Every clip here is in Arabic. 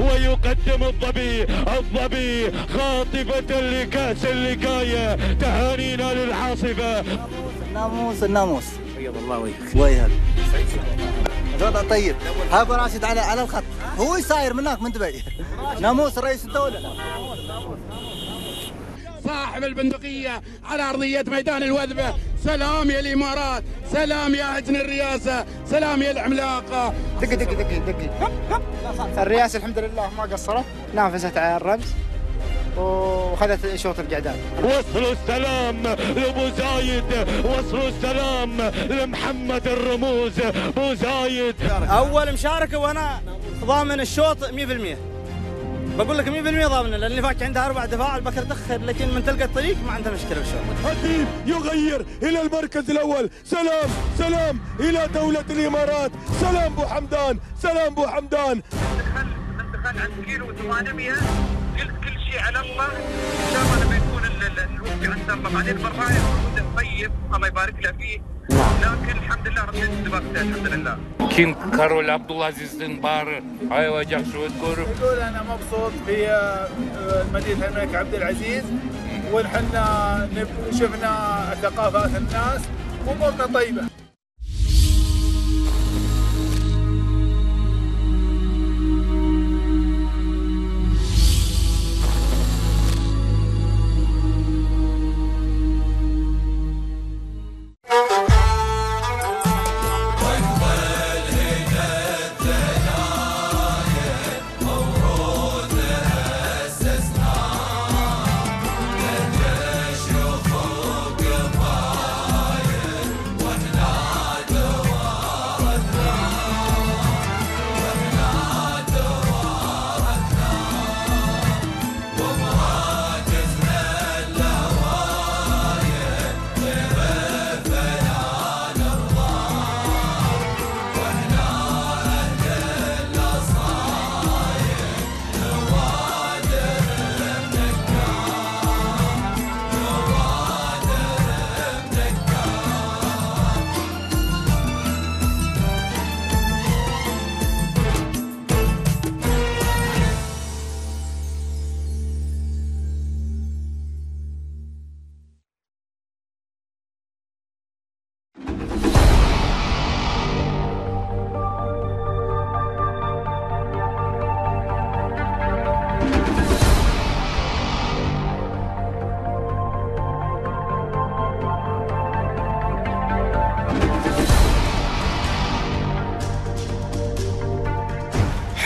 ويقدم الظبي خاطفة لكأس اللقاية. تهانينا للعاصفة. الناموس الناموس بيض الله وجهك. ويهك وضع طيب. هذا راشد على الخط، هو يساير من هناك من دبي. ناموس رئيس الدولة صاحب البندقية على أرضية ميدان الوذبة. سلام يا الإمارات، سلام يا هجن الرئاسة، سلام يا العملاقة. دقي دقي دقي دقي. الرئاسة الحمد لله ما قصرت، نافست على الرمز وخذت شوط القعدان. وصلوا السلام لابو زايد، وصلوا السلام لمحمد الرموز ابو زايد. اول مشاركه وانا ضامن الشوط 100%، بقول لك 100% ضامنه، لان فاك عندها 4 دفاع بكر تاخر، لكن من تلقى الطريق ما عندها مشكله بالشوط. الحبيب يغير الى المركز الاول. سلام سلام الى دوله الامارات. سلام بو حمدان، سلام بو حمدان. الدخل عند كيلو 800. كل شيء على الله، ان شاء الله لما يكون الوقت عند الله. بعدين البراية موجودة طيب، الله يبارك له فيه، لكن الحمد لله ربنا يجزاك الحمد لله. كيم كارول عبد الله عزيزين بار هاي وجه شو تقول؟ يقول انا مبسوط بمدينة الملك عبد العزيز، ونحنا شفنا ثقافات الناس وامورنا طيبة.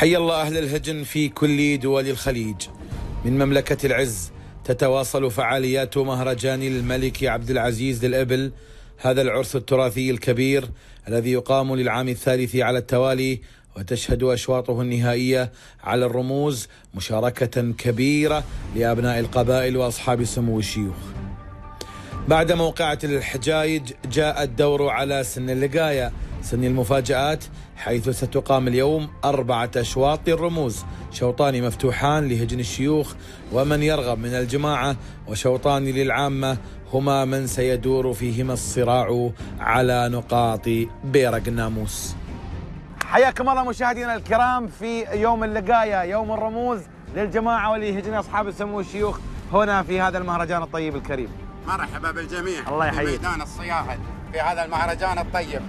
حيا الله أهل الهجن في كل دول الخليج. من مملكة العز تتواصل فعاليات مهرجان الملك عبدالعزيز للإبل، هذا العرس التراثي الكبير الذي يقام للعام 3 على التوالي، وتشهد أشواطه النهائية على الرموز مشاركة كبيرة لأبناء القبائل وأصحاب سمو الشيوخ. بعد موقعة الحجايج جاء الدور على سن اللقاية، سن المفاجآت، حيث ستقام اليوم 4 أشواط الرموز، شوطان مفتوحان لهجن الشيوخ ومن يرغب من الجماعة، وشوطان للعامة هما من سيدور فيهما الصراع على نقاط بيرق الناموس. حياكم الله مشاهدينا الكرام في يوم اللقاية، يوم الرموز للجماعة ولهجن أصحاب السمو الشيوخ هنا في هذا المهرجان الطيب الكريم. مرحبا بالجميع. الله يحييك. في ميدان الصياهد في هذا المهرجان الطيب.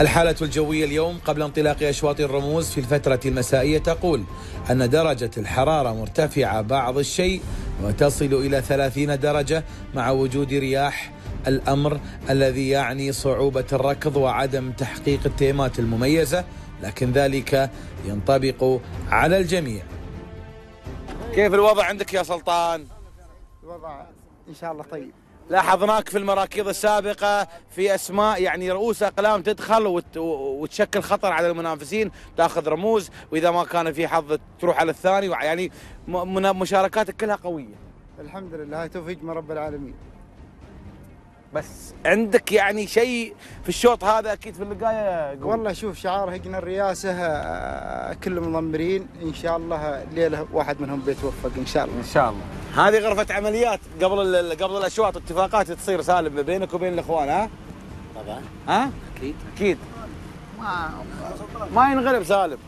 الحالة الجوية اليوم قبل انطلاق أشواط الرموز في الفترة المسائية تقول أن درجة الحرارة مرتفعة بعض الشيء وتصل إلى 30 درجة مع وجود رياح، الأمر الذي يعني صعوبة الركض وعدم تحقيق التيمات المميزة، لكن ذلك ينطبق على الجميع. كيف الوضع عندك يا سلطان؟ الوضع إن شاء الله طيب. لاحظناك في المراكض السابقة في أسماء يعني رؤوس أقلام تدخل وتشكل خطر على المنافسين، تأخذ رموز، وإذا ما كان في حظ تروح على الثاني، يعني مشاركاتك كلها قوية. الحمد لله، هاي توفيق من رب العالمين. بس عندك يعني شيء في الشوط هذا أكيد في اللقاية. والله شوف، شعار هجن الرئاسة كلهم مضمرين، إن شاء الله ليلة واحد منهم بيتوفق إن شاء الله. إن شاء الله. هذه غرفة عمليات قبل الأشواط، اتفاقات تصير سالم بينك وبين الإخوان. ها؟ طبعا. ها؟ أكيد أكيد. ما ينغلب سالم.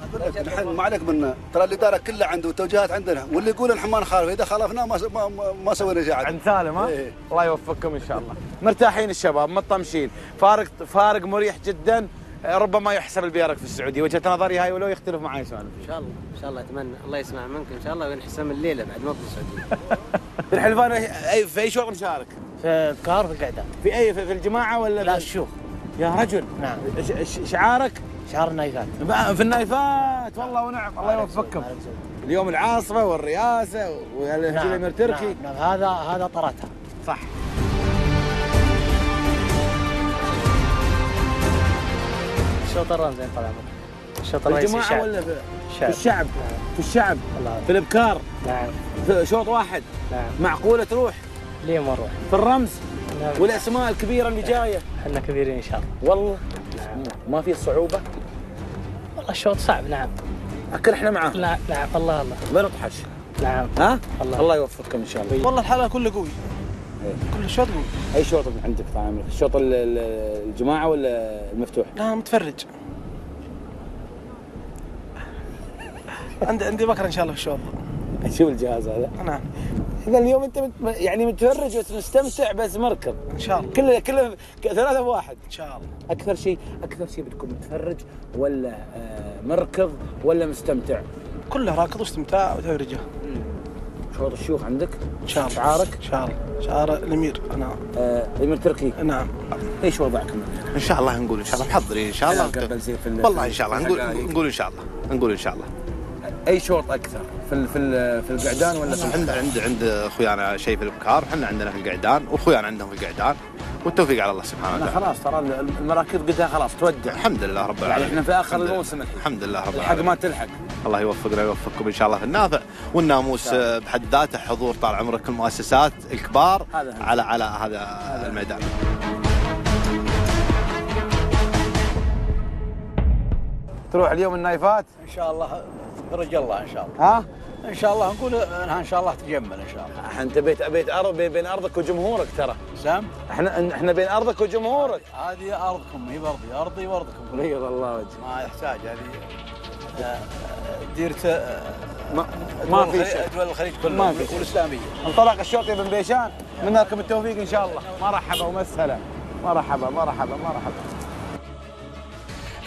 نحن ما عليك منا، ترى الاداره كلها عنده وتوجيهات عندنا، واللي يقول نحن ما نخالف، اذا خالفناه ما سوينا شيء. عند سالم ها؟ إيه. الله يوفقكم ان شاء الله. مرتاحين الشباب، مطمشين، فارق مريح جدا، ربما يحسب البيارك في السعوديه، وجهه نظري هاي ولو يختلف معي سالم. ان شاء الله، ان شاء الله اتمنى، الله يسمع منك ان شاء الله وينحسم الليله بعد ما في السعوديه. الحلفان في اي شغل نشارك؟ في الكار في القعدات. في اي في الجماعه ولا لا الشيوخ؟ يا رجل نعم. شعارك؟ شعار النايفات. في النايفات والله ونعم. الله يوفقكم. اليوم العاصمه والرئاسه والامير تركي. نعم هذا طراتها صح. الشوطران زين طال عمرك. الشوطران الجماعه ولا في الشعب؟ في الشعب في الابكار. نعم في شوط واحد. نعم معقوله تروح؟ ليه ما نروح؟ في الرمز والاسماء الكبيره اللي جايه. احنا كبيرين ان شاء الله. والله نعم. ما في صعوبه؟ والله الشوط صعب. نعم اكل احنا معاه. نعم نعم الله الله ما نطحش. نعم ها الله يوفقكم ان شاء الله. والله الحلقه كله قوي. كل الشوط قوي. اي شوط عندك طال؟ الشوط الجماعه ولا المفتوح؟ لا متفرج. عندي بكره ان شاء الله في الشوط. شوف الجهاز هذا. نعم اذا اليوم انت يعني متفرج ومستمتع بس مركب ان شاء الله. كله 3-1 ان شاء الله. اكثر شيء بتكون متفرج ولا مركب ولا مستمتع؟ كله راكض واستمتاع وتفرجه. شوط الشيوخ عندك؟ ان شاء الله. شعارك؟ ان شاء الله شعار الامير. نعم الامير تركي. نعم ايش وضعكم؟ ان شاء الله نقول ان شاء الله محضرين ان شاء الله. والله ان شاء الله نقول ان شاء الله نقول ان شاء الله. اي شوط اكثر؟ في القعدان ولا في الحلقة؟ عند اخويانا شيء في الابكار، وحنا عندنا في القعدان، واخويانا عندهم في القعدان، والتوفيق على الله سبحانه وتعالى. خلاص ترى المراكب قلتها خلاص تودع. الحمد لله رب العالمين. احنا في اخر الموسم الحمد لله رب العالمين. الحق ما تلحق. الله يوفقنا ويوفقكم ان شاء الله في النافع، والناموس بحد ذاته حضور طال عمرك المؤسسات الكبار على هذا الميدان. تروح اليوم النايفات؟ ان شاء الله برج الله ان شاء الله. ها؟ ان شاء الله نقول ان شاء الله تجمل ان شاء الله. انت بين ارضك وجمهورك ترى. سام؟ احنا بين ارضك وجمهورك. هذه ارضكم هي برضي، ارضي وارضكم. بيض الله وجهك. ما يحتاج هذه ديرة ما في شيء. دول الخليج كلها والاسلاميه. انطلاق الشوط يا بن بيشان، منا لكم التوفيق ان شاء الله. مرحبا ومسهلا. مرحبا مرحبا مرحبا.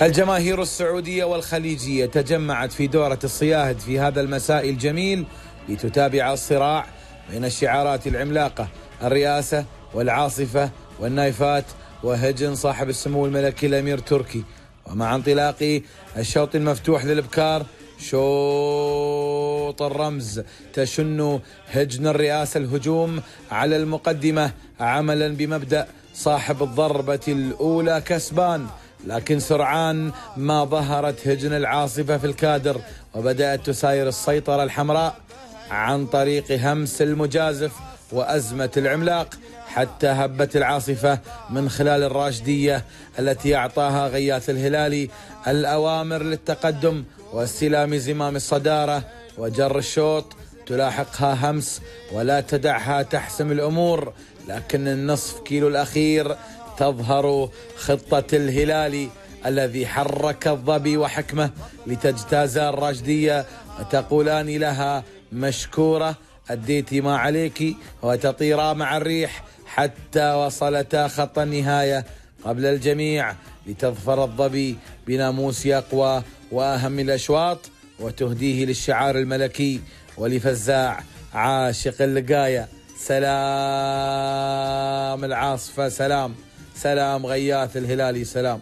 الجماهير السعودية والخليجية تجمعت في دورة الصياهد في هذا المساء الجميل لتتابع الصراع بين الشعارات العملاقة، الرئاسة والعاصفة والنايفات وهجن صاحب السمو الملكي الأمير تركي. ومع انطلاق الشوط المفتوح للإبكار شوط الرمز تشن هجن الرئاسة الهجوم على المقدمة عملا بمبدأ صاحب الضربة الأولى كسبان، لكن سرعان ما ظهرت هجن العاصفة في الكادر وبدأت تساير السيطرة الحمراء عن طريق همس المجازف وأزمة العملاق، حتى هبت العاصفة من خلال الراشدية التي أعطاها غياث الهلالي الأوامر للتقدم واستلام زمام الصدارة، وجر الشوط تلاحقها همس ولا تدعها تحسم الأمور، لكن النصف كيلو الأخير تظهر خطة الهلالي الذي حرك الظبي وحكمه لتجتاز الراشدية وتقولان لها مشكورة أديتي ما عليك، وتطيرا مع الريح حتى وصلتا خط النهاية قبل الجميع لتظفر الظبي بناموس أقوى وأهم الأشواط وتهديه للشعار الملكي ولفزاع عاشق اللقاية. سلام العاصفة، سلام سلام غياث الهلالي، سلام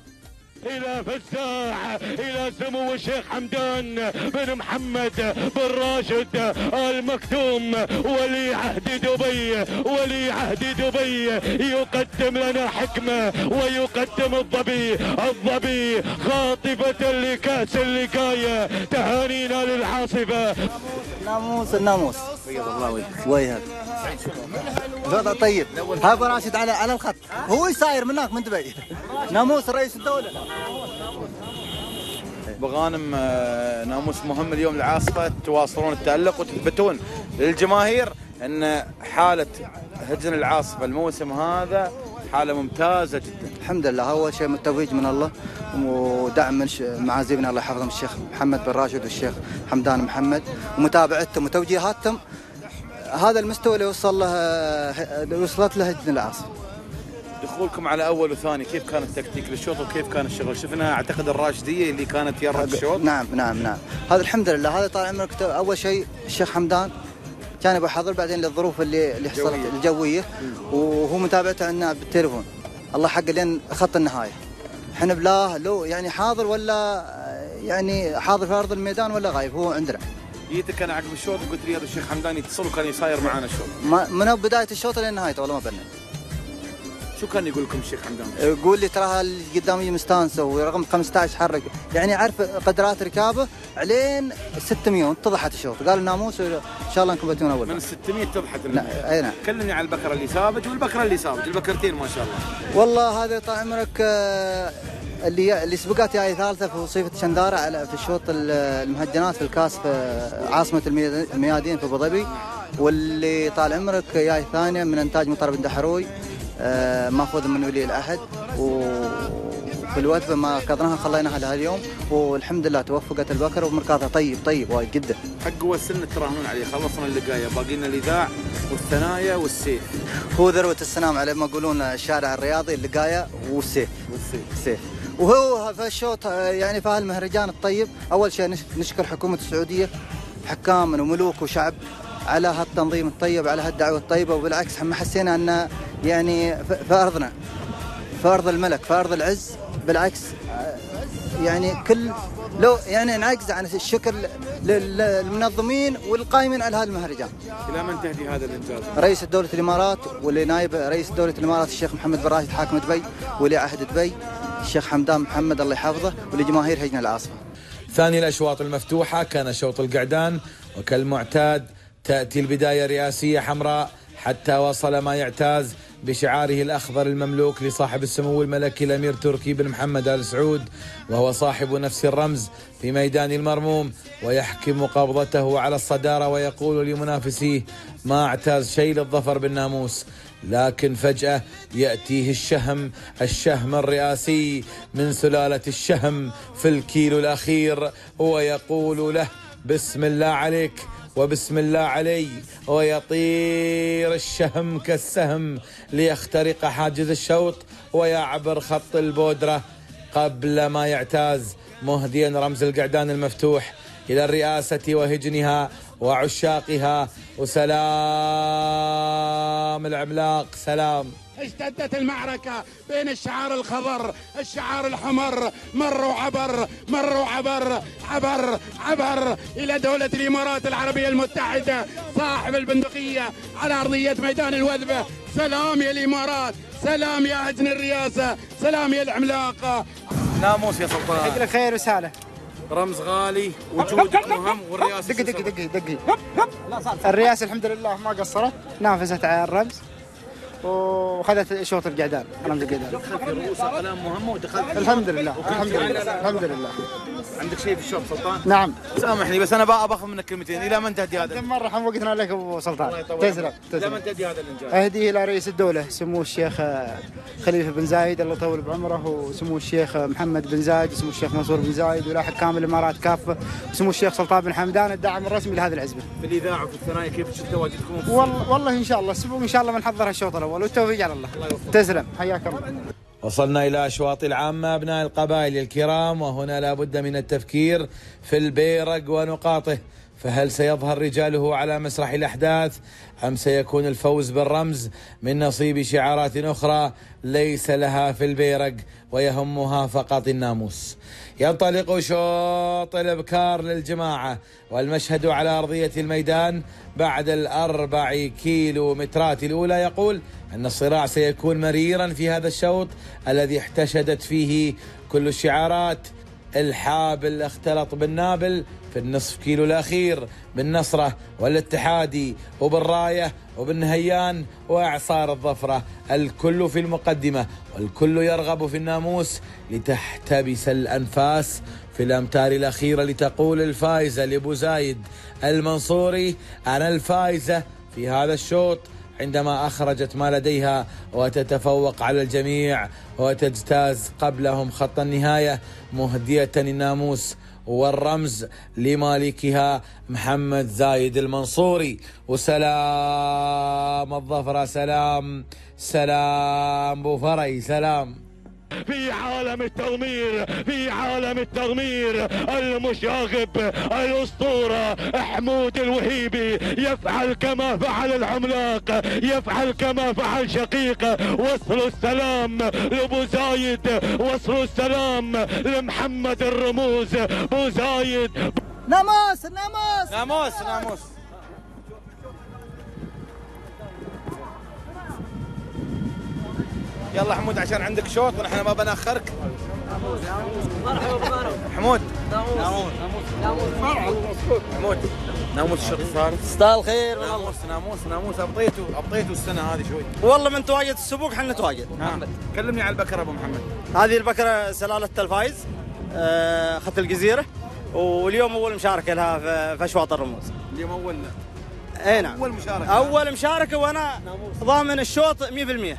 إلى فزاع، إلى سمو الشيخ حمدان بن محمد بن راشد آل مكتوم ولي عهد دبي يقدم لنا حكمة ويقدم الظبي خاطفة لكأس اللقاية. تهانينا للعاصفة. الناموس بيض الله وجهك. ويهك هذا طيب. هذا راشد على الخط، هو يساير من هناك من دبي. ناموس رئيس الدولة. بغانم ناموس مهم اليوم العاصفة، تواصلون التألق وتثبتون للجماهير أن حالة هجن العاصفة الموسم هذا حالة ممتازة جدا. الحمد لله، أول شيء التوفيق من الله، ودعم معازيبنا الله يحفظهم الشيخ محمد بن راشد والشيخ حمدان محمد، ومتابعتهم وتوجيهاتهم هذا المستوى اللي وصلت له هجن العاصمة. دخولكم على اول وثاني كيف كان التكتيك للشوط وكيف كان الشغل؟ شفنا اعتقد الراشديه اللي كانت يرة الشوط. نعم نعم نعم، هذا الحمد لله. هذا طال عمرك اول شيء الشيخ حمدان كان يبغى يحضر، بعدين للظروف اللي حصلت الجويه وهو متابعته عندنا بالتليفون الله حق لين خط النهايه. احنا بالله لو يعني حاضر ولا يعني حاضر في ارض الميدان ولا غايب هو عندنا. جيتك انا عقب الشوط وقلت لي هذا الشيخ حمدان يتصل وكان يصاير معانا الشوط من بدايه الشوط لنهايته والله ما بنى. شو كان يقول لكم الشيخ حمدان؟ يقول لي ترى اللي قدامي مستانسه ورقم 15 حرك، يعني عارف قدرات ركابه علين 600 اتضحت الشوط. قال الناموس ان شاء الله انكم بتجون اول من 600 اتضحت. اي نعم. كلمني عن البكره اللي سابج والبكره اللي سابج، البكرتين ما شاء الله. والله هذا طال عمرك اللي سبقت هي ثالثه في وصيفه شنداره على في الشوط المهجنات في الكاس في عاصمه الميادين في ابو ظبي، واللي طال عمرك جاي ثانيه من انتاج مطر بن دحروي ماخوذ من ولي العهد، وفي الوثبه ما قدرناها خليناها لها اليوم والحمد لله توفقت البكر ومركاتها طيب وايد جدا. حق والسن تراهنون عليه، خلصنا اللقايه باقي لنا الاذاع والثنايا والسيف. هو ذروه السنام على ما يقولون الشارع الرياضي اللقايه والسيف والسيف. وهو في الشوط يعني في هالمهرجان الطيب اول شيء نشكر حكومه السعوديه حكام وملوك وشعب على هالتنظيم الطيب على هالدعوه الطيبه، وبالعكس ما حسينا ان يعني في ارضنا في ارض الملك في ارض العز، بالعكس يعني كل لو يعني نعجز عن الشكر للمنظمين والقائمين على هذا المهرجان. الى من تهدي هذا الانجاز؟ رئيس دوله الامارات واللي نائب رئيس دوله الامارات الشيخ محمد بن راشد حاكم دبي ولي عهد دبي الشيخ حمدان محمد الله يحفظه ولجماهير هجن العاصمه. ثاني الاشواط المفتوحه كان شوط القعدان، وكالمعتاد تاتي البدايه رئاسيه حمراء حتى وصل ما يعتاز بشعاره الأخضر المملوك لصاحب السمو الملكي الأمير تركي بن محمد آل سعود، وهو صاحب نفس الرمز في ميدان المرموم، ويحكم قبضته على الصدارة ويقول لمنافسيه ما اعتاز شيء للظفر بالناموس. لكن فجأة يأتيه الشهم الرئاسي من سلالة الشهم في الكيلو الأخير، ويقول له بسم الله عليك وبسم الله علي، ويطير الشهم كالسهم ليخترق حاجز الشوط ويعبر خط البودرة قبل ما يعتاز، مهديا رمز القعدان المفتوح إلى الرئاسة وهجنها وعشاقها. وسلام العملاق سلام. اشتدت المعركة بين الشعار الخضر الشعار الحمر، مروا عبر إلى دولة الإمارات العربية المتحدة صاحب البندقية على أرضية ميدان الوثبة. سلام يا الإمارات، سلام يا هجن الرئاسة، سلام يا العملاقة. ناموس يا سلطان، حق لك خير وسهلة، رمز غالي وجودك مهم. والرئاسة دقي الرئاسة الحمد لله ما قصرت، نافست على الرمز وخذت شوط القعدان رمز القعدان. دخلت رؤوس اقلام مهمه ودخلت الحمد لله. عندك شيء في الشوط سلطان؟ نعم. سامحني بس انا باخذ منك كلمتين. الى من تهدي هذا؟ مره حم وقتنا عليك ابو سلطان. تسلم. الى من تهدي هذا الانجاز؟ اهديه الى رئيس الدوله سمو الشيخ خليفه بن زايد الله يطول بعمره، وسمو الشيخ محمد بن زايد وسمو الشيخ منصور بن زايد ولا حكام الامارات كافه، وسمو الشيخ سلطان بن حمدان الداعم الرسمي لهذه العزبه. في الاذاعه وفي الثنايا كيف شفت تواجدكم؟ والله ان شاء الله الاسبوع ان شاء الله بنحضر الشوط الاول والتوفيق على الله. تسلم. حياك الله. وصلنا إلى أشواط العامة أبناء القبائل الكرام، وهنا لا بد من التفكير في البيرق ونقاطه، فهل سيظهر رجاله على مسرح الأحداث أم سيكون الفوز بالرمز من نصيب شعارات أخرى ليس لها في البيرق ويهمها فقط الناموس؟ ينطلق شوط الابكار للجماعة والمشهد على أرضية الميدان بعد الأربع كيلو مترات الأولى يقول أن الصراع سيكون مريرا في هذا الشوط الذي احتشدت فيه كل الشعارات. الحابل اختلط بالنابل في النصف كيلو الأخير، بالنصرة والاتحادي وبالراية وبالنهيان وإعصار الظفرة، الكل في المقدمة والكل يرغب في الناموس لتحتبس الأنفاس في الأمتار الأخيرة لتقول الفائزة لبوزايد المنصوري أنا الفائزة في هذا الشوط عندما أخرجت ما لديها وتتفوق على الجميع وتجتاز قبلهم خط النهاية مهدية الناموس والرمز لمالكها محمد زايد المنصوري. وسلام الظفرة، سلام سلام بوفري، سلام في عالم التغمير، في عالم التغمير. المشاغب الأسطورة حمود الوهيبي يفعل كما فعل العملاق، يفعل كما فعل شقيق. وصلوا السلام لبو زايد، وصلوا السلام لمحمد الرموز بو زايد. ناموس ناموس ناموس ناموس. يلا حمود عشان عندك شوط ونحن ما بنأخرك. مرحبا حمود. ناموس حمود. ناموس الشوط الثالث. استاهل الخير والله. ناموس ناموس ناموس. ابطيتوا السنه هذه شوي. والله من تواجد السبوق حنا نتواجد. محمد كلمني على البكره ابو محمد. هذه البكره سلاله الفايز خط الجزيره، واليوم اول مشاركه لها في اشواط الرموز. اليوم اولنا. اي نعم. اول مشاركه. اول مشاركه وانا ضامن الشوط 100%.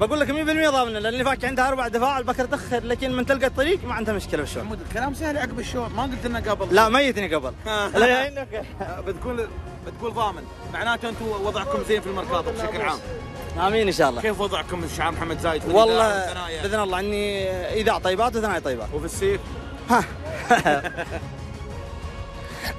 بقول لك 100% ضامنه، لان اللي فاك عندها 4 دفاع البكر تاخر، لكن من تلقى الطريق ما عندها مشكله بالشوط. محمود الكلام سهل عقب الشوط، ما قلت لنا قبل. لا ميتني قبل. بتقول ضامن، معناته انتم وضعكم زين في المركاض بشكل عام. امين ان شاء الله. كيف وضعكم الشعار محمد زايد؟ والله باذن الله اني اذاع طيبات وثنايا طيبات. وفي السيف؟ ها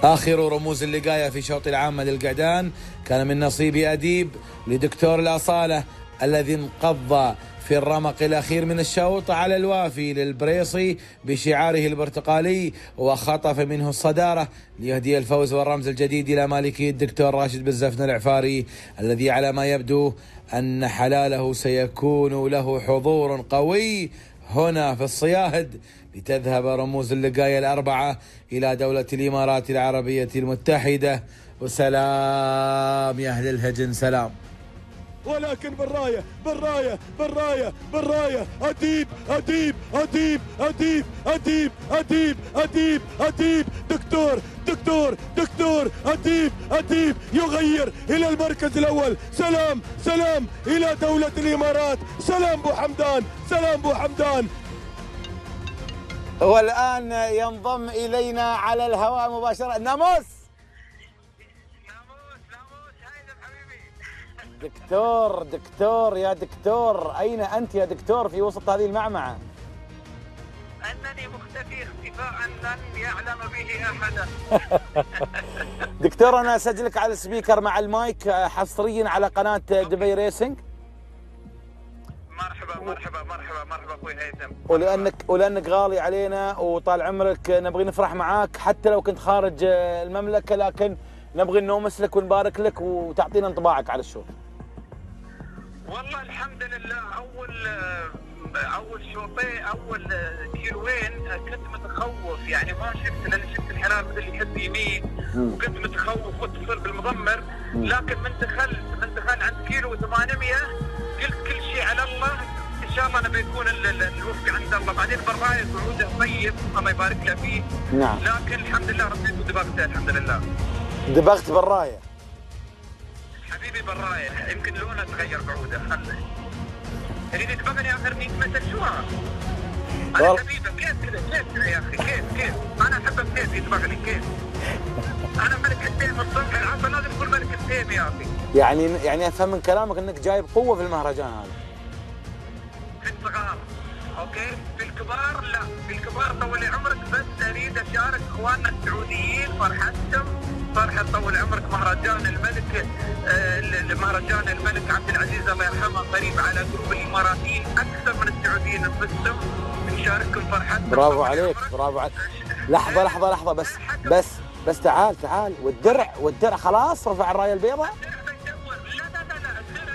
آخر رموز اللقاية في شوط العامة للقعدان كان من نصيب أديب لدكتور الأصالة، الذي انقض في الرمق الأخير من الشوط على الوافي للبريصي بشعاره البرتقالي وخطف منه الصدارة ليهدي الفوز والرمز الجديد إلى مالكي الدكتور راشد بن زفنة العفاري، الذي على ما يبدو أن حلاله سيكون له حضور قوي هنا في الصياهد، لتذهب رموز اللقاية الأربعة إلى دولة الإمارات العربية المتحدة. وسلام يا أهل الهجن، سلام. ولكن بالرايه بالرايه بالرايه بالرايه. أديب أديب أديب أديب أديب أديب أديب أديب. دكتور دكتور دكتور أديب أديب يغير إلى المركز الأول. سلام سلام إلى دولة الإمارات. سلام بو حمدان، سلام بو حمدان. والآن ينضم إلينا على الهواء مباشرة ناموس دكتور. دكتور يا دكتور، أين أنت يا دكتور في وسط هذه المعمعة؟ أنني مختفي اختفاء لن يعلم به أحدا. دكتور أنا أسجلك على السبيكر مع المايك حصريا على قناة دبي ريسنج. مرحبا مرحبا مرحبا مرحبا أخوي هيثم. ولأنك غالي علينا وطال عمرك، نبغي نفرح معاك حتى لو كنت خارج المملكة، لكن نبغي نومس لك ونبارك لك وتعطينا انطباعك على الشوط. والله الحمد لله، اول كيلوين كنت متخوف، يعني ما شفت، لان شفت الحراره مثل اللي يحب يمين وكنت متخوف واتصل بالمضمر، لكن من دخل عند كيلو 800 قلت كل شيء على الله، ان شاء الله انا بيكون الوفق عند الله. بعدين بالرايه صعوده طيب الله يبارك له فيه. نعم. لكن الحمد لله رديت ودبغته الحمد لله. دبغت بالرايه حبيبي، بالرايه يمكن لونها تغير بعوده. خله اللي دبغني اخر 100 متر شو انا حبيبه. كيف كذا يا اخي؟ كيف انا احبك كيف يدبغني كيف؟ انا ملك التيم الصبح العصر، لازم اكون ملك التيم يا اخي. يعني افهم من كلامك انك جايب قوه في المهرجان هذا. في الصغار اوكي، في الكبار لا، في الكبار طول عمرك، بس اريد اشارك اخواننا السعوديين فرحتهم فرحة طول عمرك. مهرجان الملك عبد العزيز الله يرحمه قريب على جروب الاماراتيين، اكثر من السعوديين انفسهم نشارككم فرحتهم. برافو عليك برافو عليك. لحظة لحظة لحظة بس بس بس تعال تعال. والدرع خلاص رفع الراية البيضاء. لا الدرع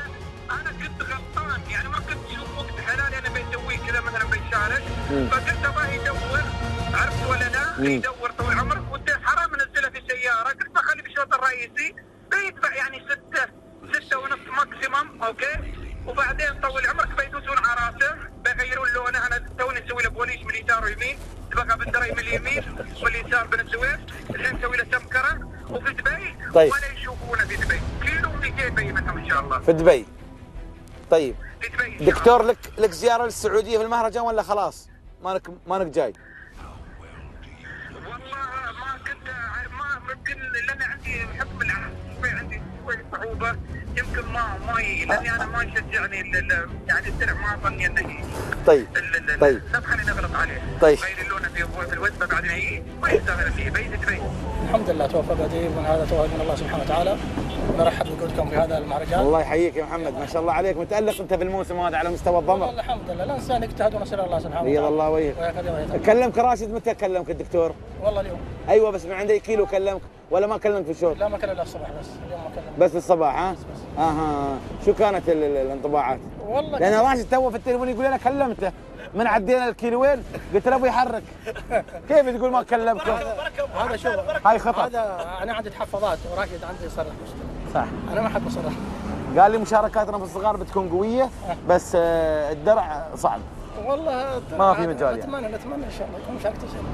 انا كنت غلطان، يعني ما كنت اشوف وقت حلال انا بسويه كذا مثلا بشارك، فقلت ابغى يدور، عرفت ولا لا؟ يدور طول عمرك وانت حرام انزله في سياره، قلت بخلي بالشوط الرئيسي بيدفع يعني 6 ونص ماكسيمم اوكي، وبعدين طول عمرك بيدوسون عراسه بيغيرون لونه. انا توني نسوي له بوليش من اليسار ويمين، تبغى بالدراي من اليمين واليسار بين السويس، الحين نسوي له سمكره وفي دبي. طيب. ولا يشوفونه في دبي كيلو 200 دبي متى ان شاء الله؟ في دبي. طيب دكتور لك زياره للسعوديه في المهرجان ولا خلاص؟ مانك جاي؟ والله ما كنت ممكن لان عندي بحكم العمل عندي صعوبه يمكن ما لاني انا ما يشجعني يعني السرع ما اظني انه طيب لا تخليني اغلط عليه. طيب غير اللون في الوثبه بعدين هي ما يستاهل فيه بيت دبي. الحمد لله توفقت من هذا توفيق من الله سبحانه وتعالى. نرحب بوجودكم في هذا المهرجان. الله يحييك يا محمد، ما شاء الله عليك متألق انت بالموسم هذا على مستوى الضمر. والله الحمد لله الانسان يجتهد ونسال الله سبحانه وتعالى. الله وجهك. كلمك راشد متى كلمك الدكتور؟ والله اليوم. ايوه بس من عندي كيلو كلمك ولا ما كلمك في الشوط؟ لا ما كلمك الصباح بس اليوم ما كلمك. بس الصباح ها؟ بس. اها شو كانت الانطباعات؟ والله لان راشد تو في التليفون يقول انا كلمته من عدينا الكيلوين قلت له ابوي يحرك كيف تقول ما كلمكم؟ هذا شو هاي خطأ. هذا انا عندي تحفظات وراشد عندي يصرح صح. انا ما احب اصرح. قال لي مشاركاتنا في الصغار بتكون قويه بس الدرع صعب. والله ما في مجال يعني. نتمنى ان شاء الله يكون مشاركتي ان شاء الله.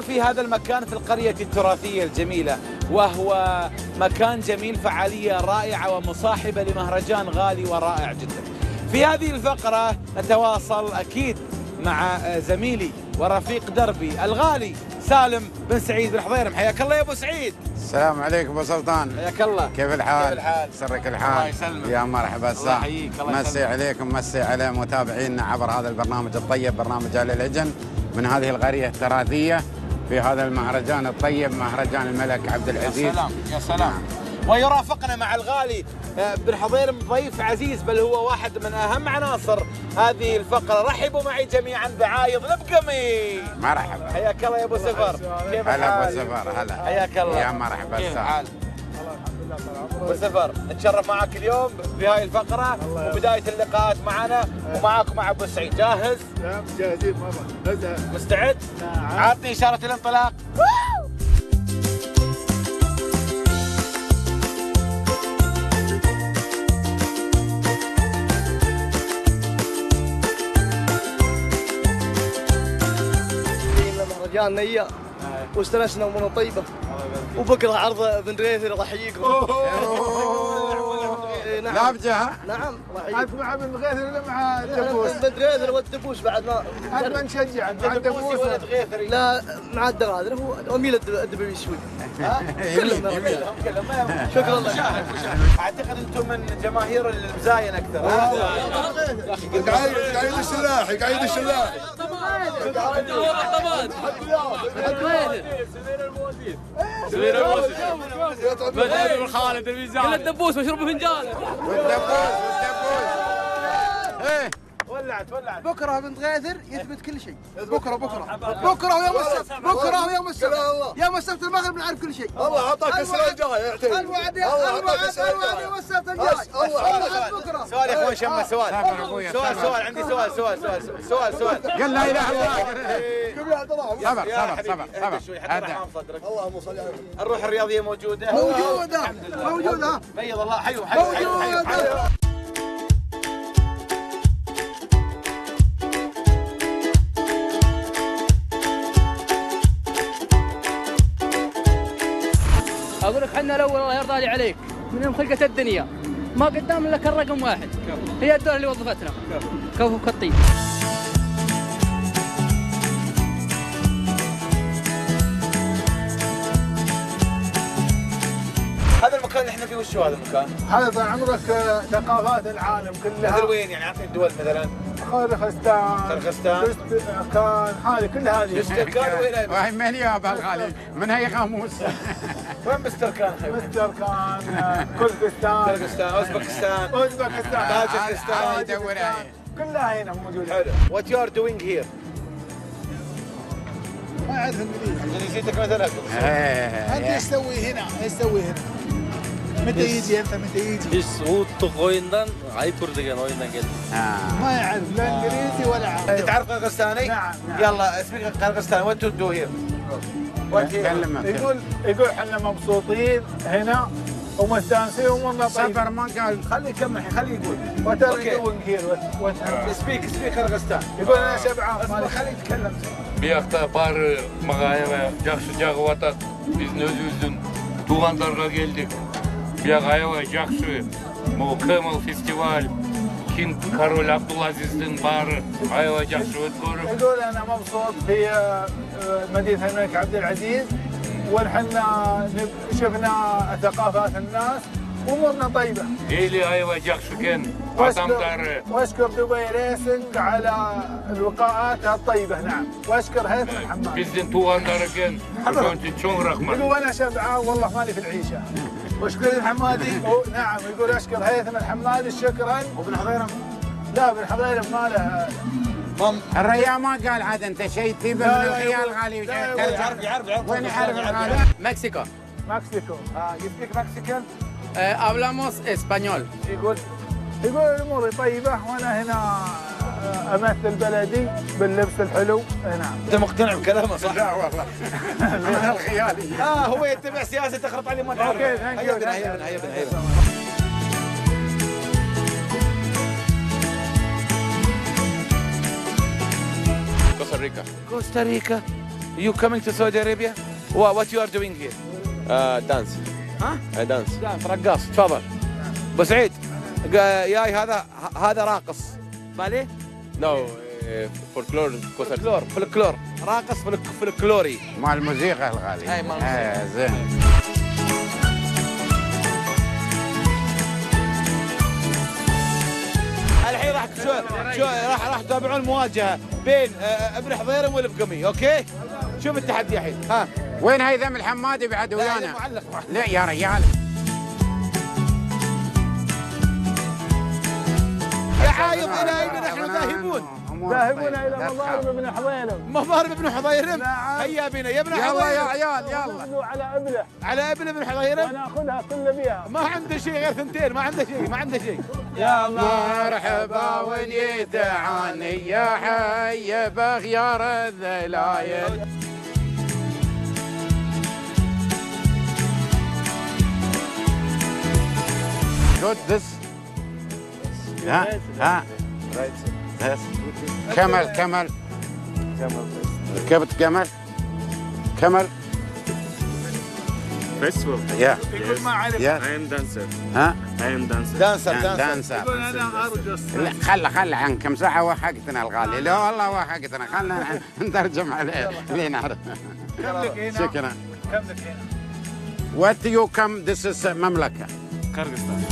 في هذا المكان في القرية التراثية الجميلة، وهو مكان جميل، فعالية رائعة ومصاحبة لمهرجان غالي ورائع جدا. في هذه الفقرة نتواصل أكيد مع زميلي ورفيق دربي الغالي سالم بن سعيد بن حضيرم. حياك الله يا أبو سعيد. السلام عليكم أبو سلطان. حياك الله. كيف الحال؟ يسرك الحال. الله يسلمك. يا مرحبا. الله يحييك. مسي عليكم، مسي على متابعينا عبر هذا البرنامج الطيب، برنامج أهل الهجن من هذه القرية التراثية في هذا المهرجان الطيب، مهرجان الملك عبدالعزيز. يا سلام يا سلام. ويرافقنا مع الغالي بن حضيرم ضيف عزيز، بل هو واحد من اهم عناصر هذه الفقره. رحبوا معي جميعا بعايض البقمي. مرحبا. حياك الله يا ابو سفر. كيف حالك؟ هلا ابو سفر. هلا. حياك الله. يا مرحبا. كيف حالك؟ ابو سفر نتشرف معك اليوم بهاي الفقره وبدايه اللقاءات معنا ومعاك مع ابو سعيد. جاهز؟ نعم جاهزين ماما. مستعد؟ نعم. عطني اشاره الانطلاق. مهرجان نيا واستانسنا ومنى طيبه وبكره عرض ابن ريثر راح يجيكم. لا بجهه. نعم راح يجيكم مع ابن غيثر ولا مع الدبوس؟ ابن ريثر والدبوس بعد ما عاد ما نشجع مع الدبوس ولا غيثر. لا مع الدراذر هو اميل الدبوس شوي. كلهم شكرا الله. اعتقد انتم من جماهير المزاين اكثر. يا اخي قايد السلاح قايد السلاح. سمير الموسم بدأ من خالد الميزان. كل الدبوس مشروب فنجان. والدبوس ولعت. بكره بنت غيثر يثبت كل شيء. بكره ويوم السبت. يوم السبت المغرب نعرف كل شيء. الله اعطاك السنه الجايه. الوعد يوم السبت الجاي. الله اعطاك بكره. سؤال يا اخوي شمه. سؤال عندي. سؤال قل لا اله الا الله. صبر هذا اللهم صل على الروح الرياضيه موجوده. بيض الله حيو. اقول لك احنا لو الله يرضى لي عليك من يوم خلقت الدنيا ما قدام الا كان رقم واحد. هي الدوله اللي وظفتنا كفو كطيب. هذا المكان اللي احنا فيه وش هو هذا المكان؟ هذا طال عمرك ثقافات العالم كلها. مثل وين يعني؟ اعطني الدول مثلا. ترخستان كان حالي كل هذه. مستركان وين؟ راح من يا بالغالي من هي قاموس. وين مستركان؟ مستركان كردستان اوزبكستان طاجكستان كلها هنا موجوده. What you are doing here? ما يعرف انجليزي. جنسيتك مثلك. انت ايش تسوي هنا؟ ايش تسوي هنا؟ متى يجي انت متى يجي؟ بس هو تقويندن هاي كردغان اويندن جد. ما يعرف لا انجليزي ولا عربي. انت تعرف قرقستاني؟ نعم. يلا اسبيك قرقستاني وات تو دو هير؟ يقول احنا مبسوطين هنا ومستانسين ومنطقين. صبر ما قال خليه يكمل خليه يقول. وات ار يو هير وات سبيك قرقستان. يقول انا شبعان خليه يتكلم. بياقتا бар مغايره жақсы жағып атат. Біздің өзіміздің туғандарға келдік. Бияғайва жақсы мол фестиваль. كين كارول عبد العزيز دين بار أيوة جحشوت كورو. يقول أنا مبسوط في مدينة الملك عبد العزيز ونحنا شفنا ثقافات الناس وأمورنا طيبة. إلي أيوة جحشو كين. وأشكر دبي ريسنج على الوقاءات الطيبة نعم. وأشكر هيثم حماد. بيزن توان درجين. كنت شون رقم. يقول أنا شبعان والله مالي في العيشة. واشكر الحمادي نعم يقول اشكر هيثم الحمادي شكرا وبن حضيرم لا بن حضيرم ماله الريان ما قال عاد انت شيء تجيبه من الخيال غالي يعرف وين يعرف الغالي مكسيكو يسبيك مكسيكان hablamos اسبانيول يقول اموري طيبه وانا هنا امثل بلدي باللبس الحلو نعم انت مقتنع بكلامه صح؟ لا والله من الخيالي هو يتبع سياسه تخرط عليه ما تعرف اوكي هيا بنا كوستاريكا You coming to Saudi Arabia? What you are doing here? Dance I dance رقاص تفضل بسعيد ياي هذا راقص باليه؟ نو فولكلور فولكلور راقص فولكلوري مع الموسيقى الغالية اي مع الموسيقى زين الحين راح شو راح تتابعون مواجهة بين ابن حضيرم والبقمي اوكي؟ شوف التحدي الحين ها وين هيثم الحمادي بعد ويانا؟ لا يا ريال عايض الى نحن ذاهبون الى مضارب ابن حضيرم هيا بنا يا ابن حضيرم يلا يا عيال يلا على ابله ابن حضيرم وناخذها كلنا بها ما عنده شيء غير ثنتين ما عنده شيء يا مرحبا ونيتعاني يا حي بخيار الذلايل ها كمل Festival. Yeah. Yes. I am dancer. Huh? I am dancer. Dancer. لا خلى عن كم ساعة وحقتنا الغالي لا والله وحقتنا خلنا نترجم عليه لنعرف. شكرا. كم لك هنا؟ What do you come? This is مملكة. قرقستان.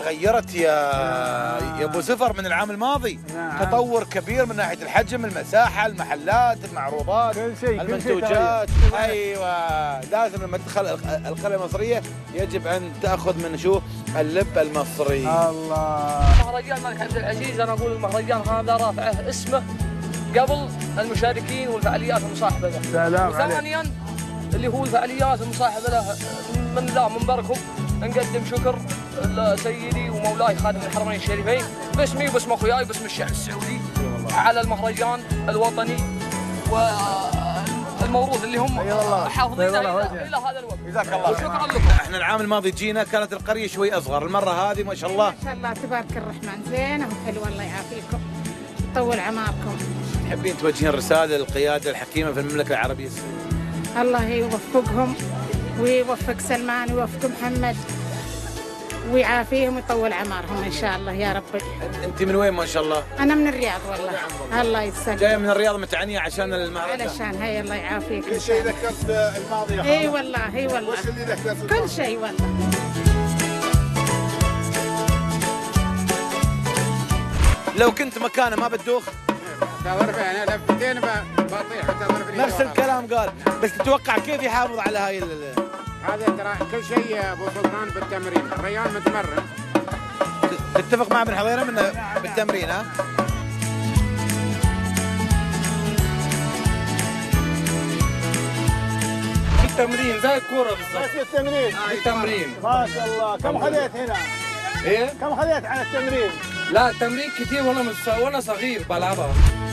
تغيرت يا ابو زفر من العام الماضي نعم. تطور كبير من ناحيه الحجم المساحه المحلات المعروضات المنتوجات ايوه لازم لما تدخل القريه المصريه يجب ان تاخذ من شو اللب المصري الله مهرجان الملك عبد العزيز انا اقول المهرجان هذا رافعه اسمه قبل المشاركين والفعاليات المصاحبه له وثانيا اللي هو الفعاليات المصاحبه له من ذا منبركم نقدم شكر سيدي ومولاي خادم الحرمين الشريفين باسمي وباسم اخوياي باسم الشعب السعودي على المهرجان الوطني والموروث اللي هم حافظينه الى هذا الوقت. جزاك الله وشكرا لكم. احنا العام الماضي جينا كانت القريه شوي اصغر، المره هذه ما شاء الله. ما شاء الله تبارك الرحمن زينه وحلوه الله يعافيكم ويطول عماركم. تحبين توجهين رساله للقياده الحكيمه في المملكه العربيه السعوديه؟ الله يوفقهم ويوفق سلمان ويوفق محمد. ويعافيهم ويطول عمرهم ان شاء الله يا رب. انت من وين ما شاء الله؟ انا من الرياض والله. الله يسلمك. جايه من الرياض متعنيه عشان المهرجان. علشان هي الله يعافيك. كل شيء ذكرت الماضي يا حبيبي. اي والله. وش اللي ذكرت؟ كل شيء والله. لو كنت مكانه ما بتدوخ؟ تضربني انا لفتين بطيح وتضربني نفس الكلام قال. بس تتوقع كيف يحافظ على هاي هذا ترى كل شيء ابو سلطان بالتمرين، الريال متمرن. تتفق مع بن حضيرم انه بالتمرين ها؟ التمرين زي الكورة بالضبط. بس التمرين. التمرين. ما شاء الله، كم خذيت هنا؟ ايه؟ كم خذيت على التمرين؟ لا التمرين كثير والله، وأنا صغير بلعبها.